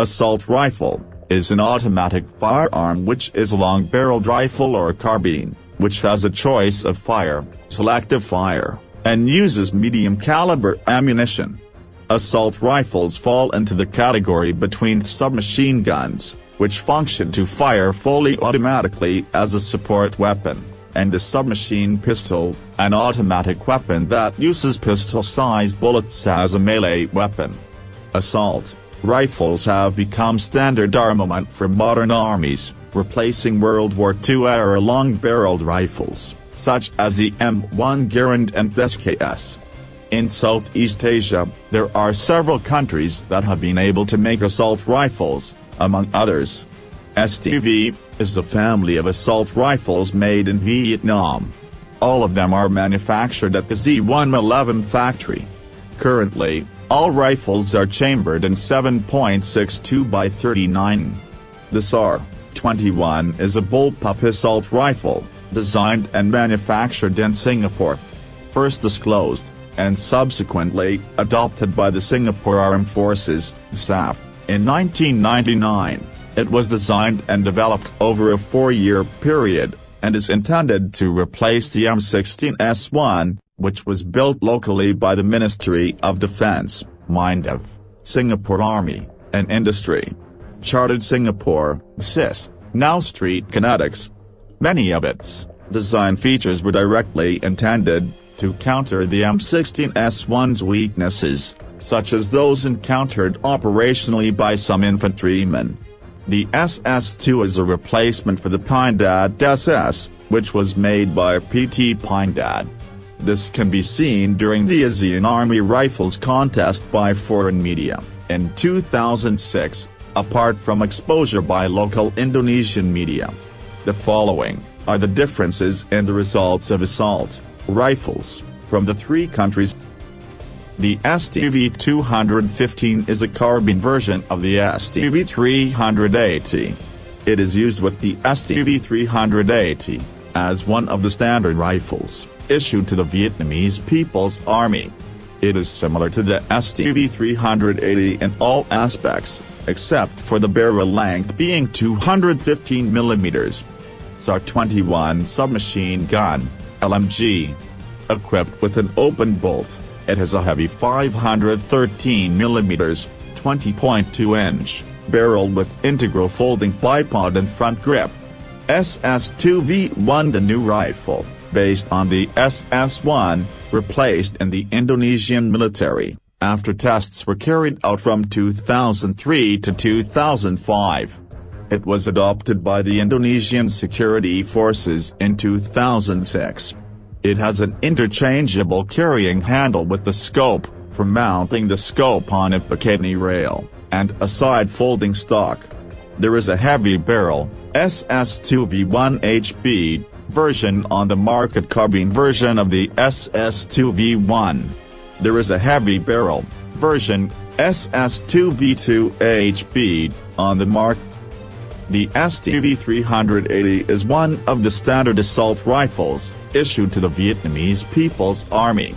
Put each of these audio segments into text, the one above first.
Assault rifle is an automatic firearm which is a long-barreled rifle or carbine, which has a choice of fire, selective fire, and uses medium-caliber ammunition. Assault rifles fall into the category between submachine guns, which function to fire fully automatically as a support weapon, and the submachine pistol, an automatic weapon that uses pistol-sized bullets as a melee weapon. Assault rifles have become standard armament for modern armies, replacing World War II-era long-barreled rifles, such as the M1 Garand and SKS. In Southeast Asia, there are several countries that have been able to make assault rifles, among others. STV is a family of assault rifles made in Vietnam. All of them are manufactured at the Z111 factory. Currently, all rifles are chambered in 7.62 by 39. The SAR-21 is a bullpup assault rifle, designed and manufactured in Singapore. First disclosed, and subsequently adopted by the Singapore Armed Forces, SAF, in 1999, it was designed and developed over a 4-year period, and is intended to replace the M16S1, which was built locally by the Ministry of Defence, MINDEF, Singapore Army, and Industry. Chartered Singapore, SIS, now ST Kinetics. Many of its design features were directly intended to counter the M16S1's weaknesses, such as those encountered operationally by some infantrymen. The SS2 is a replacement for the Pindad SS, which was made by PT Pindad. This can be seen during the ASEAN Army Rifles Contest by foreign media, in 2006, apart from exposure by local Indonesian media. The following are the differences in the results of assault rifles from the three countries. The STV-215 is a carbine version of the STV-380. It is used with the STV-380, as one of the standard rifles, issued to the Vietnamese People's Army. It is similar to the STV-380 in all aspects, except for the barrel length being 215 mm. SAR-21 submachine gun, LMG. Equipped with an open bolt, it has a heavy 513 mm, 20.2-inch, barrel with integral folding bipod and front grip. SS2V1, the new rifle, based on the SS1, replaced in the Indonesian military, after tests were carried out from 2003 to 2005. It was adopted by the Indonesian security forces in 2006. It has an interchangeable carrying handle with the scope, for mounting the scope on a Picatinny rail, and a side folding stock. There is a heavy barrel, SS2V1HB, version on the market carbine version of the SS2V1. There is a heavy barrel version, SS2V2HB, on the market. The STV-380 is one of the standard assault rifles, issued to the Vietnamese People's Army.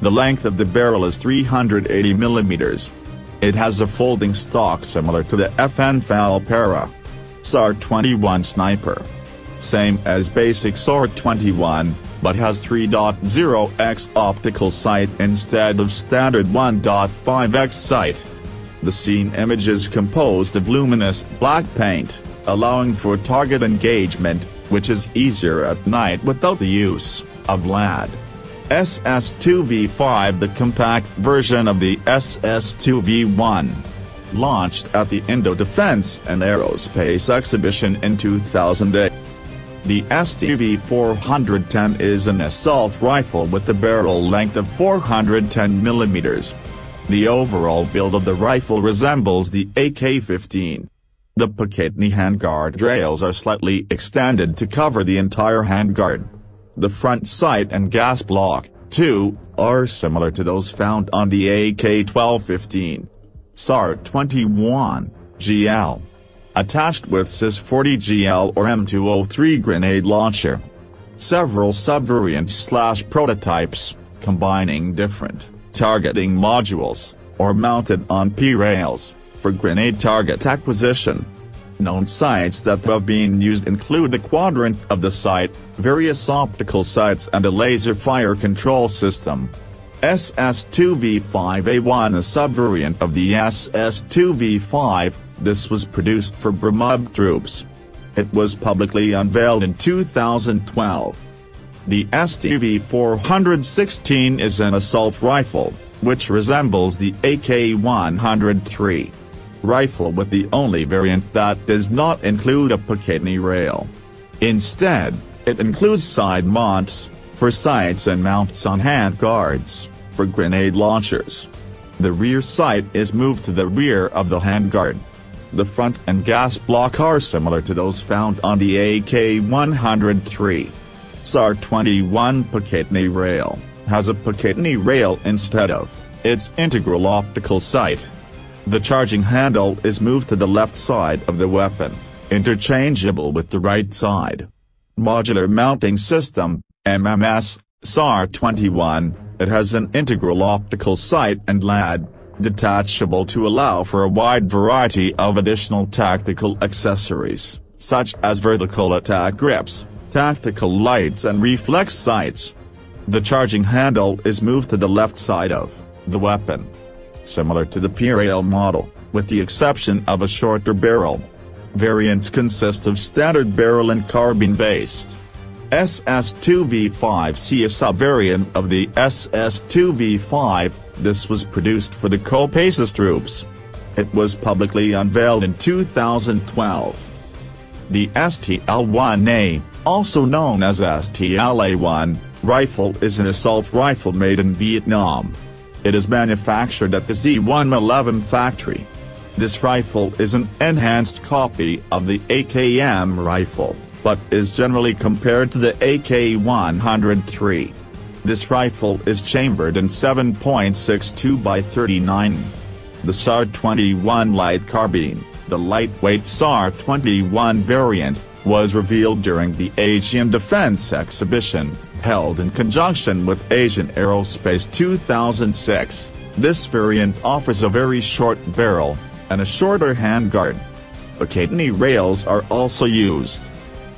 The length of the barrel is 380 mm. It has a folding stock similar to the FN FAL para. SAR-21 Sniper. Same as basic SAR-21, but has 3.0x optical sight instead of standard 1.5x sight. The scene image is composed of luminous black paint, allowing for target engagement, which is easier at night without the use of LAD. SS2V5, the compact version of the SS2V1. Launched at the Indo Defense and Aerospace Exhibition in 2008. The STV-410 is an assault rifle with a barrel length of 410 mm. The overall build of the rifle resembles the AK-15. The Picatinny handguard rails are slightly extended to cover the entire handguard. The front sight and gas block, too, are similar to those found on the AK-12-15. SAR-21 GL. Attached with SIS 40GL or M203 grenade launcher. Several subvariants/prototypes, combining different targeting modules, or mounted on P-rails, for grenade target acquisition. Known sites that have been used include the quadrant of the site, various optical sights and a laser fire control system. SS2V5A1, a subvariant of the SS2V5, this was produced for Brimob troops. It was publicly unveiled in 2012. The STV-416 is an assault rifle, which resembles the AK-103 rifle with the only variant that does not include a Picatinny rail. Instead, it includes side mounts, for sights and mounts on hand guards, for grenade launchers. The rear sight is moved to the rear of the handguard. The front and gas block are similar to those found on the AK-103. SAR-21 Picatinny rail has a Picatinny rail instead of its integral optical sight. The charging handle is moved to the left side of the weapon, interchangeable with the right side. Modular mounting system, MMS, SAR-21, it has an integral optical sight and LAD, detachable to allow for a wide variety of additional tactical accessories, such as vertical attack grips, tactical lights and reflex sights. The charging handle is moved to the left side of the weapon, similar to the P-rail model, with the exception of a shorter barrel. Variants consist of standard barrel and carbine-based. SS2V5C, a subvariant of the SS2V5, this was produced for the Co-Pasis troops. It was publicly unveiled in 2012. The STL-1A, also known as STL-A1, rifle is an assault rifle made in Vietnam. It is manufactured at the Z111 factory. This rifle is an enhanced copy of the AKM rifle, but is generally compared to the AK-103. This rifle is chambered in 7.62 by 39. The SAR-21 light carbine, the lightweight SAR-21 variant, was revealed during the Asian Defense Exhibition, held in conjunction with Asian Aerospace 2006, this variant offers a very short barrel, and a shorter handguard. Picatinny rails are also used.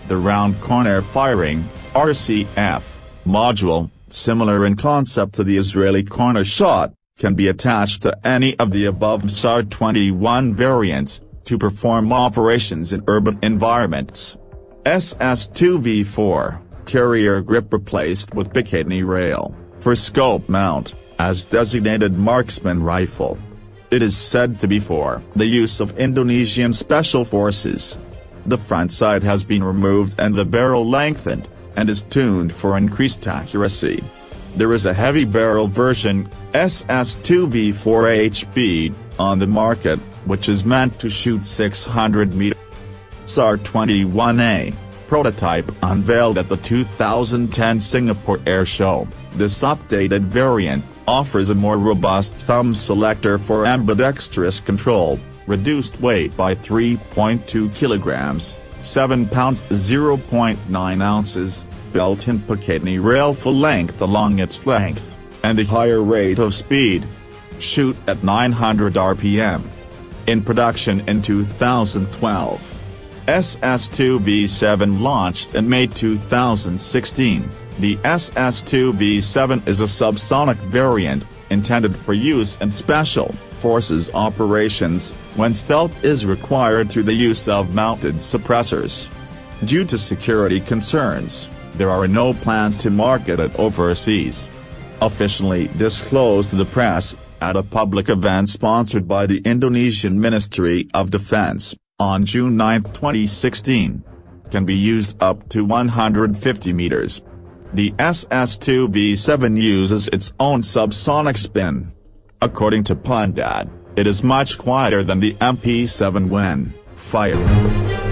The round corner firing, RCF, module, similar in concept to the Israeli corner shot, can be attached to any of the above SAR-21 variants, to perform operations in urban environments. SS2V4, carrier grip replaced with Picatinny rail, for scope mount, as designated marksman rifle. It is said to be for the use of Indonesian special forces. The front sight has been removed and the barrel lengthened, and is tuned for increased accuracy. There is a heavy barrel version, SS2V4HB, on the market, which is meant to shoot 600 meters. SAR-21A, prototype unveiled at the 2010 Singapore Air Show, this updated variant offers a more robust thumb selector for ambidextrous control, reduced weight by 3.2 kilograms, 7 pounds 0.9 ounces, built-in Picatinny rail full length along its length, and a higher rate of speed. Shoot at 900 RPM. In production in 2012. SS2V7 launched in May 2016. The SS2V7 is a subsonic variant, intended for use in special forces operations, when stealth is required through the use of mounted suppressors. Due to security concerns, there are no plans to market it overseas. Officially disclosed to the press, at a public event sponsored by the Indonesian Ministry of Defense, on June 9, 2016. Can be used up to 150 meters. The SS2V7 uses its own subsonic spin. According to Pindad, it is much quieter than the MP7 when fired.